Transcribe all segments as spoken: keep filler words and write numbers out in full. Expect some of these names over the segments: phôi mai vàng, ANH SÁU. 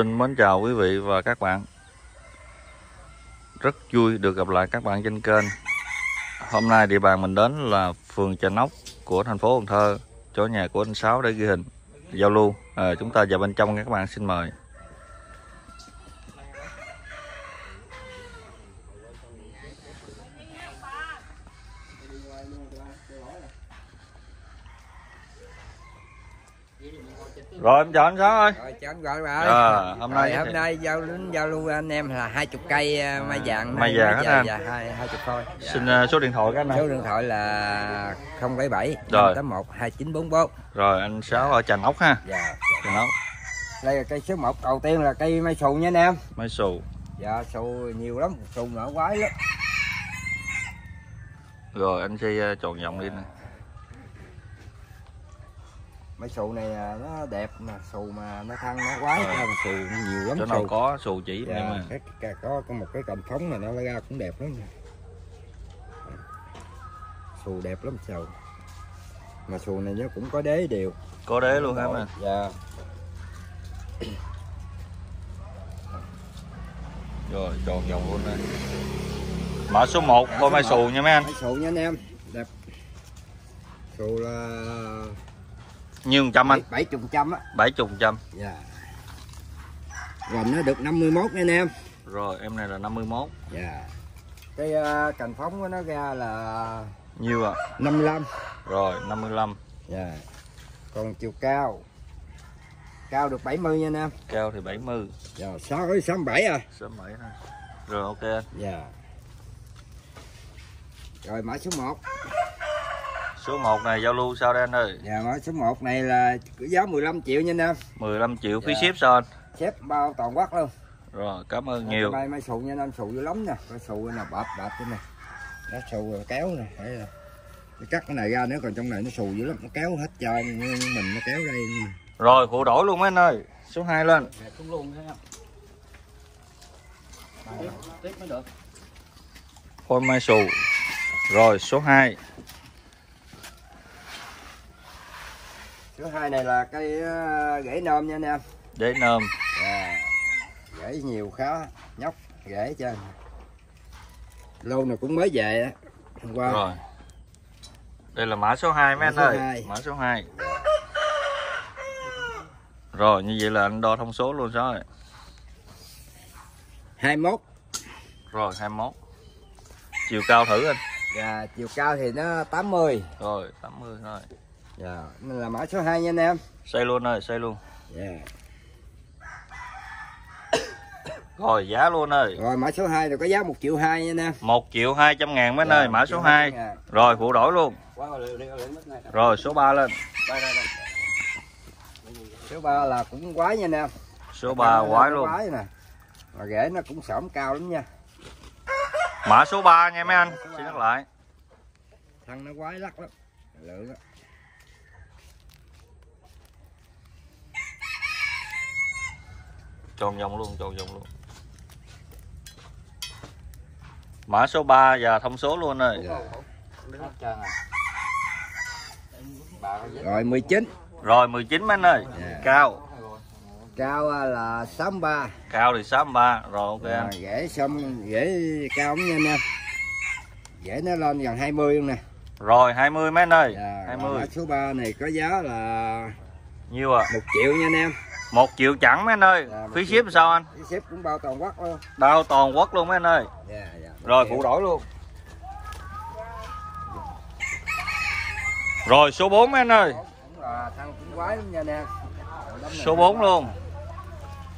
Xin mến chào quý vị và các bạn. Rất vui được gặp lại các bạn trên kênh. Hôm nay địa bàn mình đến là phường Chợ Nóc của thành phố Cần Thơ, chỗ nhà của anh Sáu để ghi hình giao lưu. À, chúng ta vào bên trong nha các bạn, xin mời. Rồi em chào anh Sáu ơi. Rồi chào anh gọi bà ơi. À, hôm nay hôm nay giao đến giao lưu anh em là hai mươi cây mai vàng. Mai vàng hết anh. Dạ hai mươi thôi. Xin số điện thoại các anh. Số điện thoại là không bảy bảy, năm tám một, hai chín bốn bốn. Rồi anh Sáu ở Chợ Nóc ha. Dạ, Chợ Nóc. Đây là cây số một, đầu tiên là cây mai xù nha anh em. Mai xù. Dạ, xù nhiều lắm, xù nở quái lắm. Rồi anh sẽ chọn vòng đi nè. Mấy xù này nó đẹp mà, xù mà nó thăng nó quái, nó xù nhiều lắm. Chỗ nào có xù chỉ dạ, em à. Cái, có một cái cọng phóng mà nó ra cũng đẹp lắm. Xù đẹp lắm xù. Mà xù này nó cũng có đế đều. Có đế luôn hả em à? Dạ. Rồi tròn vòng luôn đây. Mã số một coi mai xù nha mấy anh. Mai xù nha anh em. Đẹp. Xù là nhiêu trăm anh? bảy mươi trăm á. bảy mươi trăm. Dạ. Rồi nó được năm mươi mốt nha anh em. Rồi em này là năm mươi mốt. Dạ. Cái uh, cành phóng của nó ra là nhiêu ạ? À? năm mươi lăm. Rồi năm mươi lăm. Dạ. Còn chiều cao. Cao được bảy mươi nha anh em. Cao thì bảy mươi. Dạ, sáu mươi bảy à. sáu mươi bảy ha. Rồi ok anh. Dạ. Rồi mã số một. Số một này giao lưu sao đây anh ơi? Dạ mã số một này là giá mười lăm triệu nha anh em. mười lăm triệu phí dạ. Ship sao anh? Ship bao toàn quốc luôn. Rồi cảm ơn à, nhiều. Mai mai xù nha anh em, xù vô lắm nè. Cái xù này bạp bạp trên này. Nó xù kéo nè, phải là cắt cái này ra nữa, còn trong này nó xù dữ lắm, nó kéo hết trời mình nó kéo đây. Rồi cụ đổi luôn mấy anh ơi. Số hai lên. Đẹp cũng luôn nha. Tiếp, tiếp mới được. Phôi mai xù. Rồi số hai. Thứ hai này là cây rễ nôm nha anh em. Rễ nôm. À, rễ nhiều khá, nhóc rễ trên. Lâu này cũng mới về á. Hôm qua. Rồi. Đây là mã số hai mấy anh ơi. Mã số hai. Rồi như vậy là anh đo thông số luôn rồi. hai mươi mốt. Rồi hai mươi mốt. Chiều cao thử anh. Dạ, chiều cao thì nó tám mươi. Rồi, tám mươi thôi. Dạ, mình là mã số hai nha anh em. Xây luôn ơi, xây luôn. Dạ. Rồi giá luôn ơi. Rồi mã số hai rồi có giá một triệu hai nha anh em. một triệu hai trăm ngàn mấy anh ơi, mã số hai. Rồi phụ đổi luôn. Rồi số ba lên. Số ba là cũng quái nha anh em. Số ba quái luôn. Mà rễ nó cũng xổm cao lắm nha. Mã số ba nha mấy anh, xin nhắc lại. Thằng nó quái lắc lắm. Lượng đó. Tròn vòng luôn, tròn vòng luôn. Mã số ba và thông số luôn rồi. Dạ. Rồi mười chín. Rồi mười chín mấy anh ơi. Dạ. Cao. Cao là sáu mươi ba. Cao thì sáu mươi ba. Rồi ok dạ, anh. Rễ xong, rễ cao cũng nhanh nha. Rễ nó lên gần hai mươi luôn nè. Rồi hai mươi mấy anh ơi. Dạ. hai mươi. Mã số ba này có giá là nhiêu à? một triệu nha anh em. Một triệu chẳng mấy anh ơi. Dạ, phí ship sao anh? Phí ship cũng bao toàn quốc luôn. Bao toàn quốc luôn mấy anh ơi. Dạ, dạ, rồi cụ đổi luôn. Rồi số bốn mấy anh ơi. Cũng là thằng cũng quái lắm nha nè. Số bốn luôn.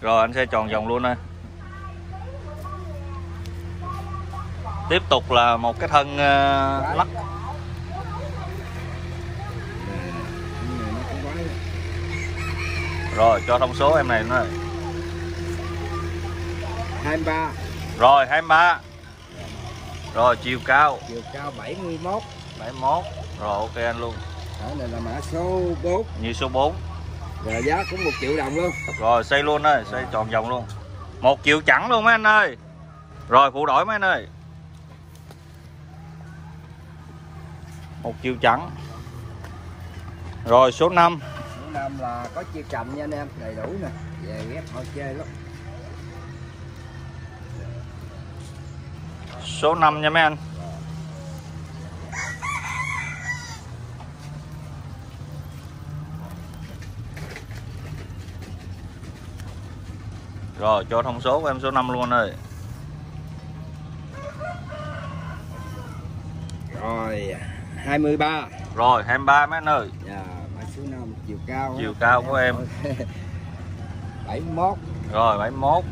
Rồi anh sẽ tròn vòng luôn đây. Tiếp tục là một cái thân uh, lắc. Rồi cho thông số em này nữa. hai mươi ba. Rồi hai mươi ba. Rồi chiều cao. Chiều cao bảy mươi mốt. bảy mươi mốt. Rồi ok anh luôn. Đó này là mã số bốn. Như số bốn. Rồi giá cũng một triệu đồng luôn. Rồi xây luôn ơi, xây tròn vòng luôn. một triệu chẳng luôn mấy anh ơi. Rồi phụ đổi mấy anh ơi. một triệu chẳng. Rồi số năm. Quýt Nam là có chia cành nha anh em, đầy đủ nè, về ghép họ chơi lắm. Số năm nha mấy anh. Rồi cho thông số của em số năm luôn anh ơi. Rồi hai mươi ba. Rồi hai mươi ba mấy anh ơi. Dạ, mã số năm, chiều cao. Chiều cao của em. bảy mốt. Rồi bảy mốt.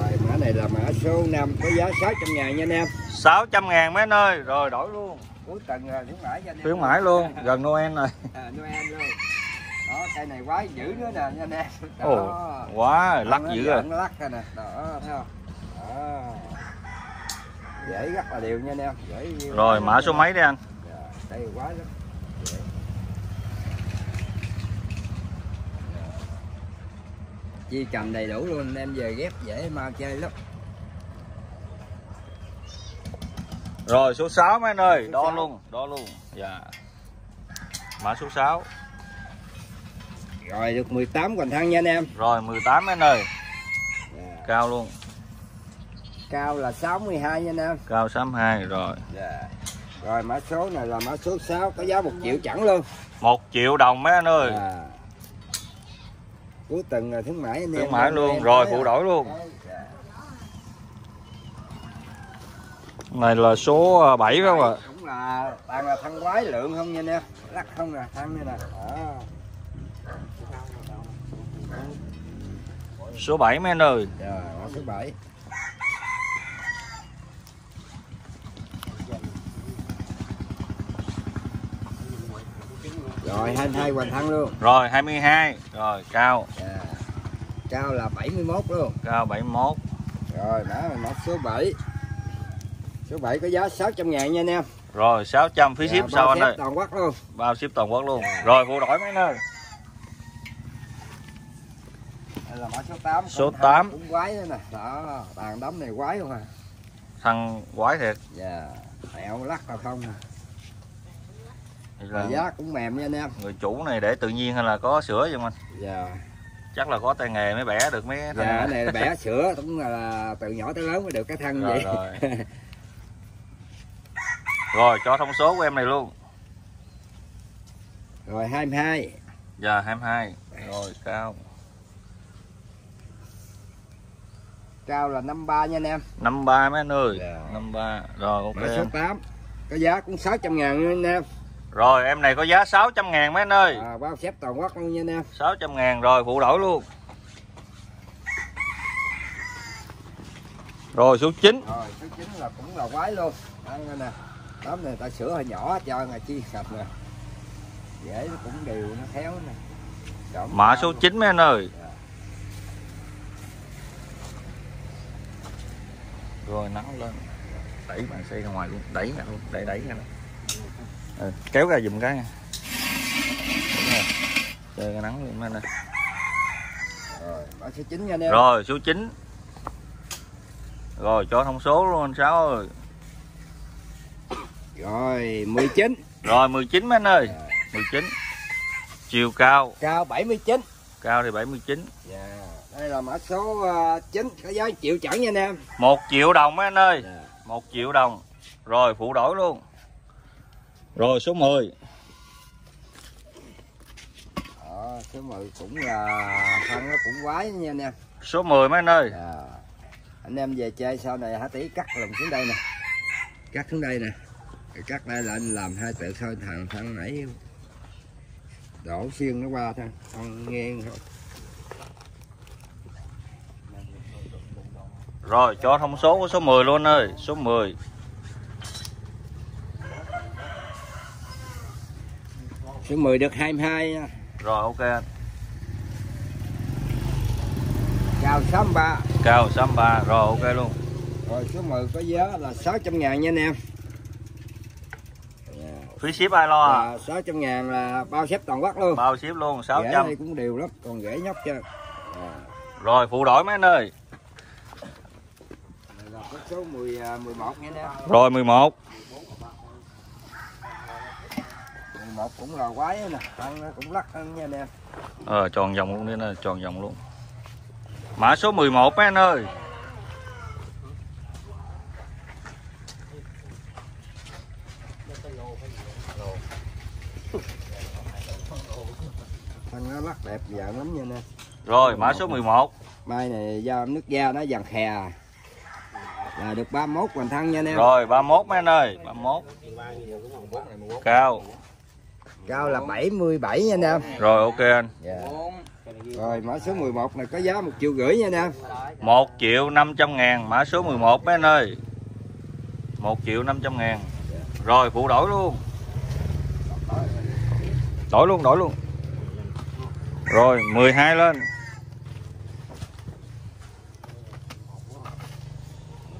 Rồi mã này là mã số năm có giá sáu trăm ngàn nha anh em. sáu trăm ngàn mấy anh ơi. Rồi đổi luôn. Cuối tuần khuyến mãi cho anh em. Khuyến mãi luôn, gần Noel rồi. À, Noel luôn. Đó, cây này quá dữ nữa nè nha anh em. Đó. Quá lắc dữ rồi. Lắc rồi nè. Đó, thấy không? Đó. Dễ rất là đều nha anh em. Dễ... Rồi mã số mấy đây anh? Dạ, quá lắm. Dễ. Chi cầm đầy đủ luôn anh em, về ghép dễ mà chơi lắm. Rồi số sáu mấy anh ơi, đo luôn, đo luôn. Dạ. Mã số sáu. Rồi được mười tám còn thăng nha anh em. Rồi mười tám anh ơi. Yeah. Cao luôn. Cao là sáu mươi hai nha anh em. Cao sáu mươi hai rồi. Yeah. Rồi mã số này là mã số sáu có giá một triệu chẳng luôn. một triệu đồng mấy anh ơi. Yeah. Cuối tuần là khuyến mãi anh em. Khuyến mãi luôn, rồi phụ đổi luôn. Yeah. Này là số bảy phải không ạ? Cũng là toàn là thăng quái lượng không nha anh em. Lắc không là thăng như nè. Số bảy mấy anh ơi. Dạ, số bảy. Rồi hai mươi hai hoàn thăng luôn. Rồi hai mươi hai. Rồi cao. Dạ. Cao là bảy mươi mốt luôn. Cao bảy mươi mốt. Rồi đó là số bảy. Số bảy có giá sáu trăm ngàn nha anh em. Rồi sáu trăm phí dạ, ship sao anh ơi? Toàn quốc luôn. Bao ship toàn quốc luôn. Dạ. Rồi phụ đổi mấy anh ơi. Là mã số tám. Số tám cũng quái nữa nè. Đó, tàn đấm này quái không à. Thằng quái thiệt. Dạ, mẹo lắc là không. Là giá cũng mềm nha anh em. Người chủ này để tự nhiên hay là có sữa vậy anh? Dạ. Chắc là có tay nghề mới bẻ được mấy thằng. Dạ, cái này bẻ sữa cũng là từ nhỏ tới lớn mới được cái thân rồi, vậy. Rồi. Rồi, cho thông số của em này luôn. Rồi hai mươi hai. Dạ, hai mươi hai. Rồi, cao. Cao là năm mươi ba nha anh em. năm mươi ba mấy anh ơi. Yeah. năm mươi ba. Rồi ok. Mã số tám. Có giá cũng sáu trăm ngàn anh em. Rồi em này có giá sáu trăm ngàn mấy anh ơi. À, bao xếp toàn quốc luôn nha anh em. sáu trăm ngàn rồi phụ đổi luôn. Rồi số chín. Rồi số chín là cũng là quái luôn. Ăn nè. Đám này ta sửa hơi nhỏ cho ngày chi sạch nè. Dễ nó cũng đều nó khéo nè. Mã số chín mấy anh ơi. Yeah. Rồi nắng lên đẩy bạn xe ra ngoài luôn, đẩy ra luôn, đẩy đẩy ra ừ, kéo ra dùm cái nha, trời cái nắng lên nè. Rồi mã số chín nha anh em. Rồi số chín. Rồi cho thông số luôn anh Sáu ơi. Rồi mười chín. Rồi mười chín mấy anh ơi. Mười chín. Chiều cao. Cao bảy mươi chín. Cao thì bảy mươi chín. Dạ. Yeah. Đây là mã số chín có giá một triệu chẳng nha anh em. một triệu đồng mấy anh ơi. Yeah. một triệu đồng. Rồi phụ đổi luôn. Rồi số mười. Đó, số mười cũng là thân nó cũng quái nha anh em. Số mười mấy anh ơi. Yeah. Anh em về chơi sau này hả tí cắt lùm xuống đây nè. Cắt xuống đây nè. Cắt đây là anh làm hai tựa thôi, thằng thằng nãy đổ xuyên nó qua thôi, không nghiêng thôi. Rồi cho thông số của số mười luôn ơi. Số mười. Số mười được hai mươi hai. Rồi ok anh. Cao sáu mươi ba. Cao sáu mươi ba. Rồi ok luôn. Rồi số mười có giá là sáu trăm ngàn nha anh em. Phí ship ai lo à? À sáu trăm ngàn là bao ship toàn quốc luôn. Bao ship luôn. Sáu trăm. Rẻ này cũng đều lắm. Còn rẻ nhóc chứ à. Rồi phụ đổi mấy anh ơi. Số mười, mười một nha anh em. Rồi mười một. mười một một cũng là quái nè, nó cũng lắc nha anh em. Ờ tròn vòng luôn, nên là tròn vòng luôn. Mã số mười một mấy anh ơi. Thằng nó lắc đẹp dạng lắm nha anh em. Rồi mã số mười một. Mai này da nước da nó vàng khè. Là được ba mươi mốt hoành thân nha anh em. Rồi ba mươi mốt mấy anh ơi, ba mươi mốt. Cao. Cao là bảy mươi bảy nha anh em. Rồi ok anh. Yeah. Rồi mã số mười một này có giá một triệu rưỡi nha anh em. một triệu năm trăm ngàn mã số mười một mấy anh ơi. một triệu năm trăm ngàn. Rồi phụ đổi luôn. Đổi luôn, đổi luôn. Rồi mười hai lên.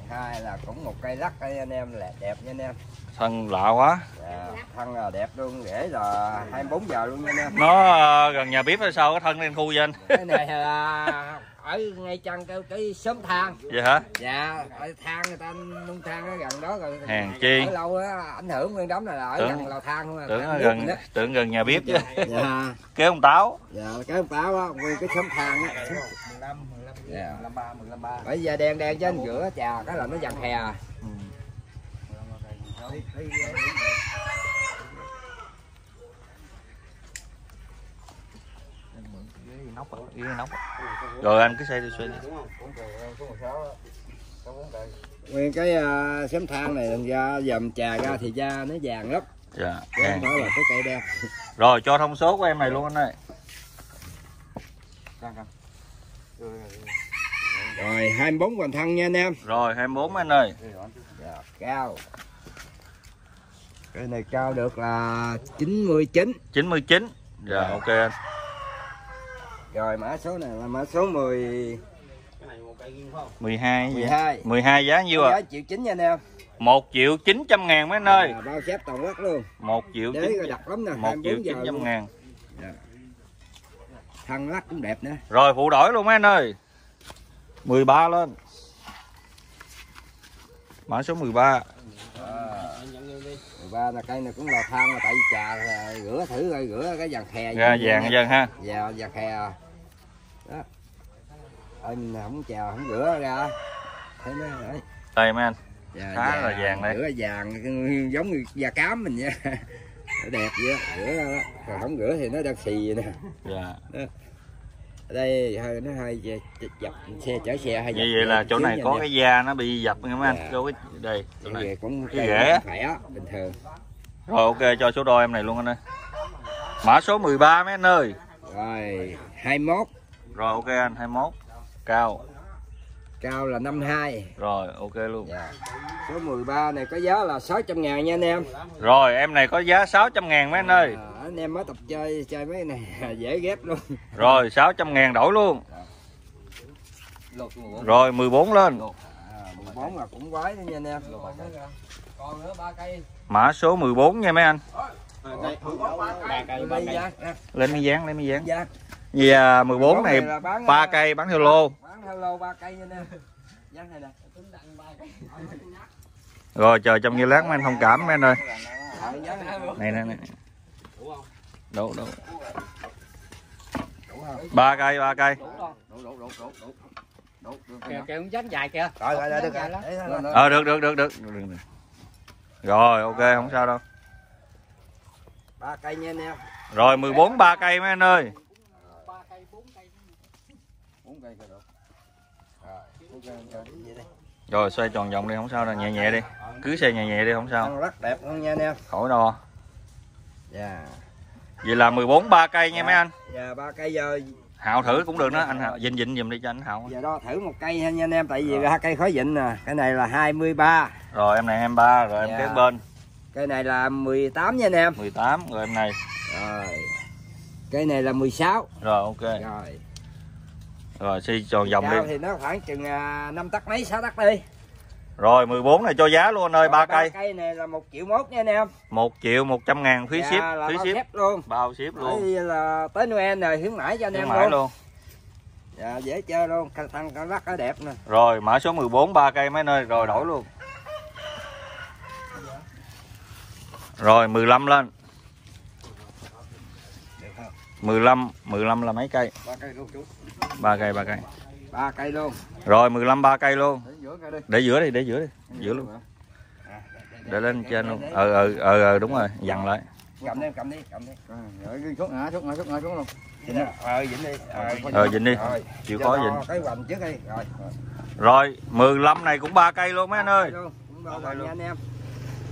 Hai là cũng một cây lắc đấy anh em, là đẹp nha anh em. Thân lạ quá. Dạ, thân là đẹp luôn, rễ là hai mươi bốn giờ luôn nha anh em. Nó gần nhà bếp hay sao cái thân lên khu vậy anh? Cái này là ở ngay chân cái, cái xóm than. Vậy hả? Dạ, ở than người ta nung than ở gần đó rồi. Hèn chi. Ở lâu đó, ảnh hưởng nguyên đống này là ở tưởng, gần lò than luôn. Tưởng gần, gần tưởng gần nhà bếp chứ. Dạ. Kéo ông Táo. Dạ, kéo ông Táo á, nguyên cái xóm than á. Yeah. mười lăm ba, mười lăm ba. Bởi da đen đen trên giữa trà cái là nó dằn hè. Ừ. Rồi anh cứ xây đi xoay đi. Nguyên cái uh, xém than này ra dầm trà ra thì da nó vàng lắm. Dạ. Yeah. Đó là cái cây đen. Rồi cho thông số của em này luôn anh ơi. Rồi hai mươi bốn hoành thân nha anh em. Rồi hai mươi bốn anh ơi. Dạ, cao. Cái này cao được là chín mươi chín. Dạ, dạ ok anh. Rồi mã số này là mã số mười. Cái này một cây riêng phải không? mười hai mười hai. mười hai giá nhiêu ạ? À? một triệu chín nha anh em. một triệu chín trăm ngàn mấy anh ơi. À, bao xếp toàn quốc luôn. một triệu chín trăm. Đặt lắm nè, một triệu chín trăm ngàn. Dạ. Thân lắc cũng đẹp nữa. Rồi phụ đổi luôn mấy anh ơi. mười ba lên. Mã số mười ba. À, mười ba là cây này cũng là than mà tại vì trà rửa thử rồi rửa cái vàng khè. Ra vàng vàng ha. Dạ vàng khè. Đó. Anh không trà không rửa ra. Thấy nó rồi. Đây mấy anh. Dạ, khá là vàng đây. Rửa vàng giống như da cám mình nha. Nó đẹp vậy đó. Rửa đó. Còn không rửa thì nó đang xì vậy nè. Dạ. Đó. Ở đây hơi nó hơi dập xe chở xe hay vậy, vậy là chỗ này có cái da nó bị dập nghe mấy anh. Dạ. Cái đây chỗ này cũng cái rễ khỏe bình thường. Rồi ok cho số đo em này luôn anh ơi. Mã số mười ba mấy anh ơi. Rồi hai mươi mốt. Rồi ok anh hai mươi mốt. Cao. Cao là năm mươi hai. Rồi ok luôn. Dạ. Số mười ba này có giá là sáu trăm ngàn nha anh em. Rồi em này có giá sáu trăm ngàn mấy anh à, ơi. Anh em mới tập chơi chơi mấy này dễ ghép luôn. Rồi sáu trăm ngàn đổi luôn. Rồi mười bốn lên. À, mười bốn là cũng quái nha anh em. Còn nữa ba cây. Mã số mười bốn nha mấy anh. Lên mi dán, lên mi dán. Vì à, mười bốn này ba cây bán theo lô. Hello, ba cây nha em. Dán này nè. Rồi chờ trong giây lát mấy anh thông cảm mấy anh ơi. Này nè nè. Đủ đủ. Ba cây, ba cây. Đủ đủ đủ đủ đủ. Kìa cũng dán dài kìa. Rồi rồi được rồi. Ờ được được được được. Rồi ok không sao đâu. Ba cây nha anh em. Rồi mười bốn ba cây mấy anh ơi. ba cây, bốn cây. bốn cây rồi. Rồi xoay tròn vòng đi không sao đâu, nhẹ nhẹ đi. Cứ xoay nhẹ nhẹ đi không sao. Rất đẹp luôn nha anh em. Khỏi đo. Dạ. Vậy là mười bốn ba cây nha mấy anh. Dạ ba cây giờ. Hạo thử cũng được đó anh Hạo, vịn vịn giùm đi cho anh Hạo. Giờ đo thử một cây ha nha anh em, tại vì ba cây khó vịn nè. Cái này là hai mươi ba. Rồi em này hai mươi ba rồi em kế bên. Cây này là mười tám nha anh em. mười tám rồi em này. Rồi. Cây này là mười sáu. Rồi ok. Rồi. Rồi xi tròn vòng đi. Thì nó khoảng chừng năm tấc mấy sáu tấc đi. Rồi mười bốn này cho giá luôn ơi, ba cây. Cây này là một triệu mốt nha anh em. một triệu một trăm ngàn phí ship, phí ship luôn. Bao ship luôn. Đây là tới Noel rồi khuyến mãi cho anh em luôn. luôn. Dạ dễ chơi luôn, thằng con lắc nó đẹp nè. Rồi mã số mười bốn ba cây mấy nơi rồi đổi luôn. Rồi mười lăm lên. mười lăm, mười lăm là mấy cây? ba cây luôn chú. ba cây, ba cây. ba cây luôn. Rồi mười lăm ba cây luôn. Để giữa cây đi. Để giữa đi, để giữa đi. Giữa luôn. Để lên trên luôn. Ờ ờ ờ đúng rồi, dằn lại. Cầm đi, cầm đi, cầm đi. Rồi đi xuống hả, xuống hả, xuống hả, xuống luôn. Ờ vịn đi. Ờ vịn đi. Chịu khó vịn. Cái hoành trước đi. Rồi. Rồi, mười lăm này cũng ba cây luôn mấy anh ơi. ba cây luôn.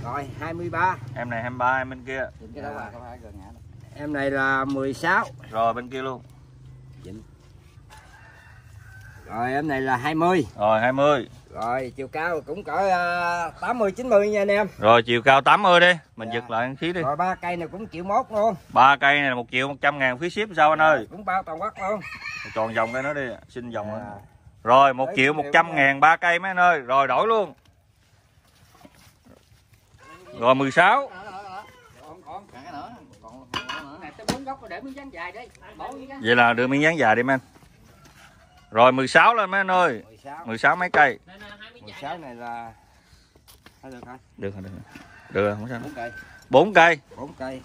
Rồi, hai mươi ba. Em này hai mươi ba, em bên kia. Em này là mười sáu. Rồi bên kia luôn. Rồi em này là hai mươi. Rồi hai mươi. Rồi chiều cao cũng cỡ uh, tám mươi chín mươi nha anh em. Rồi chiều cao tám mươi đi. Mình dạ. Giật lại khí đi. Rồi ba cây này cũng một triệu mốt luôn. ba cây này là một triệu một trăm ngàn phí ship sao anh dạ, ơi. Cũng bao toàn quốc luôn. Tròn vòng cái nó đi, xin vòng dạ. Rồi. Rồi một triệu một trăm ngàn ba cây mấy anh ơi. Rồi đổi luôn. Rồi mười sáu. Vậy là đưa miếng dán dài đi mấy anh. Rồi mười sáu lên mấy anh ơi. mười sáu mấy cây. mười sáu này là được hả? Được hả? Được. Được không sao. bốn cây. bốn cây.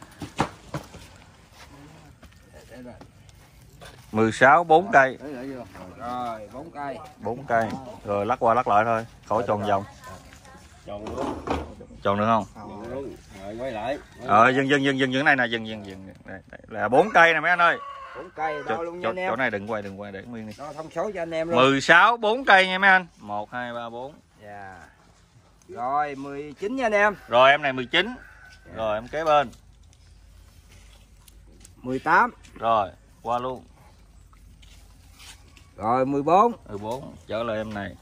mười sáu bốn cây. Rồi bốn cây. bốn cây. Rồi lắc qua lắc lại thôi, khỏi tròn vòng. Tròn luôn. Tròn được không? Rồi quay lại. Ờ dừng dừng dừng dừng dừng này nè, dừng dừng dừng. Đây là bốn cây nè mấy anh ơi. bốn cây đo luôn nha anh em. Chỗ này đừng quay đừng quay để nguyên đi. Đo thông số cho anh em luôn. mười sáu bốn cây nha mấy anh. một hai ba bốn. Dạ. Rồi mười chín nha anh em. Rồi em này mười chín. Yeah. Rồi em kế bên. mười tám. Rồi, qua luôn. Rồi mười bốn. mười bốn, trở lại em này.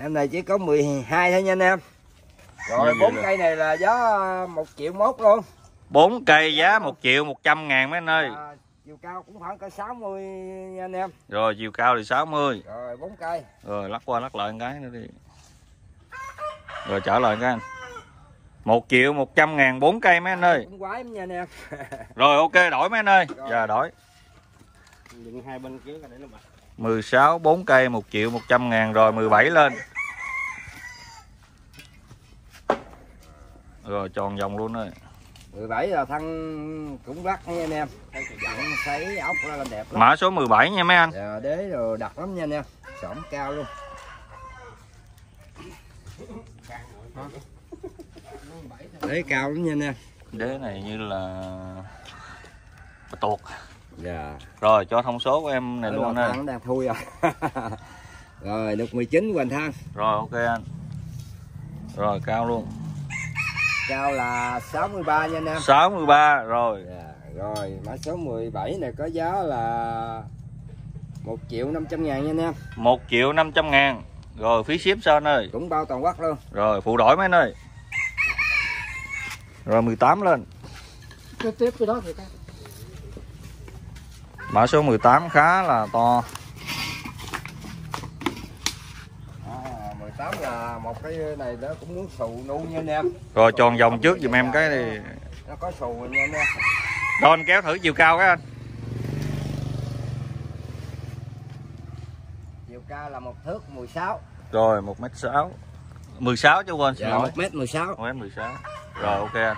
Em này chỉ có mười hai thôi nha anh em. Rồi bốn cây này là giá một triệu mốt luôn. bốn cây giá một triệu một trăm ngàn mấy anh ơi. À, chiều cao cũng khoảng cỡ sáu mươi nha anh em. Rồi chiều cao thì sáu mươi. Rồi bốn cây. Rồi lắc qua lắc lại một cái nữa đi. Rồi trở lại cái anh. một triệu một trăm ngàn bốn cây mấy anh ơi. Cũng quái nha anh em. Rồi ok đổi mấy anh ơi. Rồi. Dạ đổi. Dựng hai bên kia để nó bật. mười sáu bốn cây một triệu một trăm ngàn rồi mười bảy lên. Rồi tròn vòng luôn rồi. mười bảy là thân cũng rắc nha anh em. Sấy ốc nó làm đẹp lắm. Mã số mười bảy nha mấy anh. Dạ, đế rồi đặc lắm nha anh em. Xỏm cao luôn. Đế cao lắm nha anh em. Đế này như là tuột. Dạ. Rồi cho thông số của em này. Đó luôn anh. Đang thui rồi. Rồi được mười chín hoành thang. Rồi ok anh. Rồi cao luôn. Cao là sáu mươi ba nha anh em. sáu mươi ba rồi. Yeah, rồi mã số mười bảy này có giá là một triệu năm trăm ngàn nha anh em. một triệu năm trăm ngàn. Rồi phí ship sao anh ơi? Cũng bao toàn quốc luôn. Rồi phụ đổi mấy anh ơi. Rồi mười tám lên. Tiếp tiếp cái đó thì ta. Mã số mười tám khá là to. Tám là một cái này nó cũng muốn xù luôn nha anh em. Rồi tròn vòng trước giùm em cái này. Nó có xù nha anh em. Rồi anh kéo thử chiều cao cái anh. Chiều cao là một thước mười sáu. Rồi một mét sáu. mười sáu chứ quên. Dạ, một mét mười sáu. một mét mười sáu. Rồi ok anh.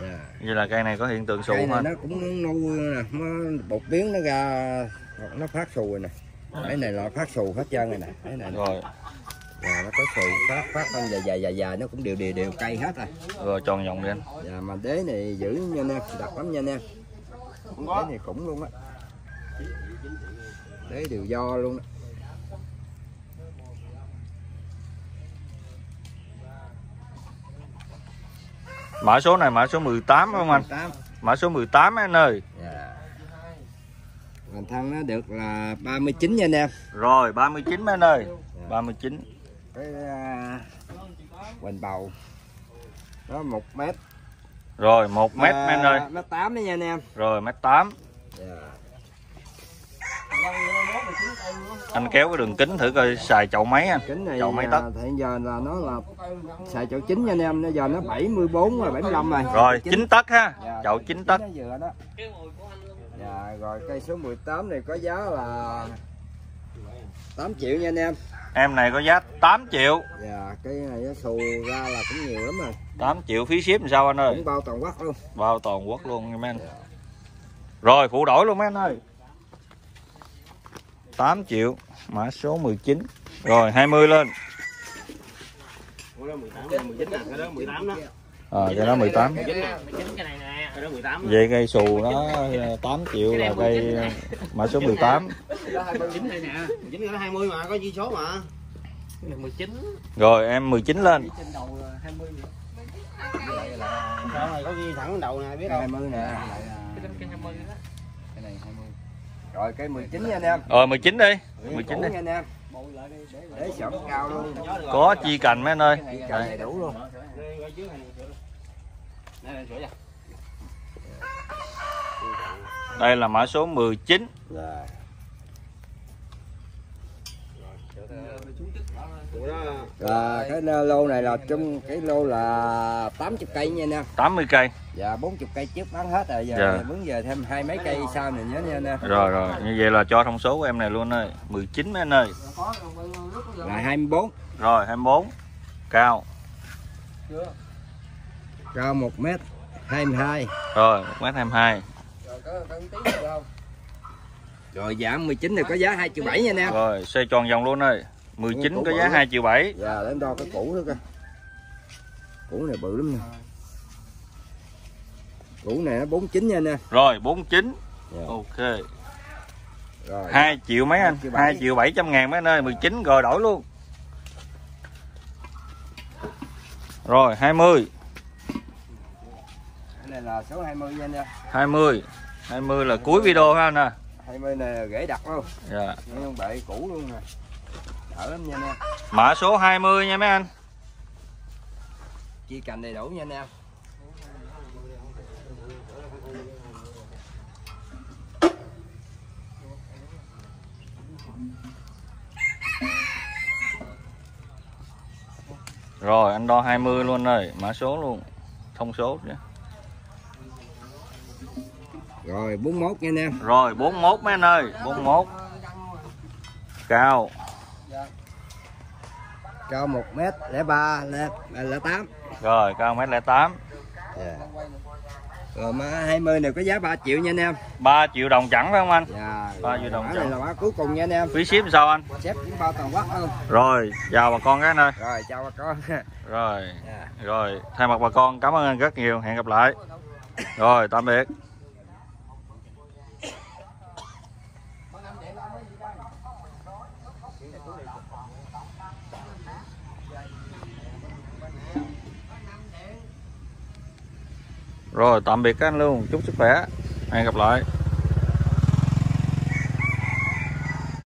Dạ. Vậy là cây này có hiện tượng xù không anh? Nó cũng nuôi nè, nó bột biến nó ra nó phát xù rồi nè. Cái này là phát xù hết trơn rồi nè. Cái này. Rồi. Dạ, nó có sự phát phát con dài dài dài dài nó cũng đều đều đều cây hết rồi. Rồi tròn vòng đi anh. Dạ, mà đế này giữ nha anh em, đặc lắm nha anh em. Đế này cũng luôn á. Đế đều do luôn đó. Mã số này mã số mười tám không anh? Mã số mười tám anh ơi. Dạ. Còn thằng nó được là ba mươi chín nha anh em. Rồi ba mươi chín anh ơi. Dạ. ba mươi chín. Cái hoành bầu đó một mét. Rồi một mét à, men ơi. một mét tám đấy nha anh em. Rồi một mét tám. Yeah. Anh kéo cái đường kính thử coi xài chậu máy anh. Kính này chậu máy tấc. Hiện giờ là nó là xài chậu chín nha anh em, bây giờ nó bảy mươi bốn rồi bảy mươi lăm rồi. Rồi chín tấc ha. Yeah, chậu chín tấc. Dạ, rồi cây số mười tám này có giá là tám triệu nha anh em. Em này có giá tám triệu. Dạ, cái này xù ra là cũng nhiều lắm rồi. tám triệu phí ship làm sao anh ơi? Cũng bao toàn quốc luôn. Bao toàn quốc luôn nha mấy anh. Dạ. Rồi phụ đổi luôn mấy anh ơi. tám triệu, mã số mười chín. Rồi hai mươi lên. Ờ à, cái đó mười tám. Vậy cây xù nó tám triệu là cây mã số mười tám. hai mươi mà có dư số mà. mười chín. Rồi em mười chín lên. Có ghi thẳng đầu nè, biết hai mươi nè. Cái này hai mươi. Rồi cái mười chín nha anh em. Rồi mười chín đi. mười chín đi anh em. Để sẵn cao luôn. Có chi cành mấy anh ơi. Chi cành đầy đủ luôn. Đây là mã số mười chín. Là Rồi, cái lô này là chung cái lô là tám mươi cây nha nè. tám mươi cây. Dạ bốn mươi cây trước bán hết rồi, giờ dạ. Bướng giờ thêm hai mấy cây sau này nhớ nha nè. Rồi rồi, như vậy là cho thông số của em này luôn ơi. mười chín mấy anh ơi. Là hai mươi tư. Rồi hai mươi tư. Cao. Cao một mét hai mươi hai. Rồi một mét hai mươi hai. Rồi có tăng tí không? Rồi giảm mười chín này có giá hai triệu bảy nha nè. Rồi xoay tròn vòng luôn ơi. mười chín có giá hai triệu bảy. Dạ để em đo cái củ nữa coi. Củ này bự lắm nè. Củ này nó bốn mươi chín nha nè. Rồi bốn mươi chín. Dạ. Ok. Rồi hai triệu mấy anh? hai triệu bảy trăm ngàn mấy anh ơi, mười chín rồi đổi luôn. Rồi hai mươi. Cái này là số hai mươi nha nè. hai mươi, hai mươi là cuối video ha nè. hai mươi này rễ đặc luôn. Dạ. Nó bệ cũ luôn nè. Mã số hai mươi nha mấy anh. Chi cành đầy đủ nha anh em. Rồi anh đo hai mươi luôn rồi, mã số luôn, thông số nữa. Rồi bốn mươi mốt nha anh em. Rồi bốn mươi mốt mấy anh ơi, bốn mươi mốt. Cao. Cao một mét lẻ ba là, là tám. Rồi cao một mét lẻ tám. Dạ. Rồi má hai mươi này có giá ba triệu nha anh em. ba triệu đồng chẳng phải không anh? Dạ. ba triệu đồng chẳng. Này là mã cuối cùng nha anh em. Phí ship sao anh? Ship cũng bao toàn quốc luôn. Rồi, chào bà con các anh ơi. Rồi chào bà con. Rồi. Dạ. Rồi, thay mặt bà con cảm ơn anh rất nhiều, hẹn gặp lại. Rồi, tạm biệt. Rồi tạm biệt các anh luôn, chúc sức khỏe, hẹn gặp lại.